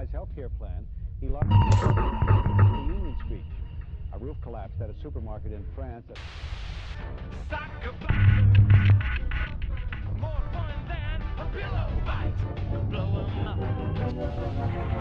Illinois' health care plan, he lost the union speech. A roof collapsed at a supermarket in France. More fun than a pillow fight. Blow 'em up.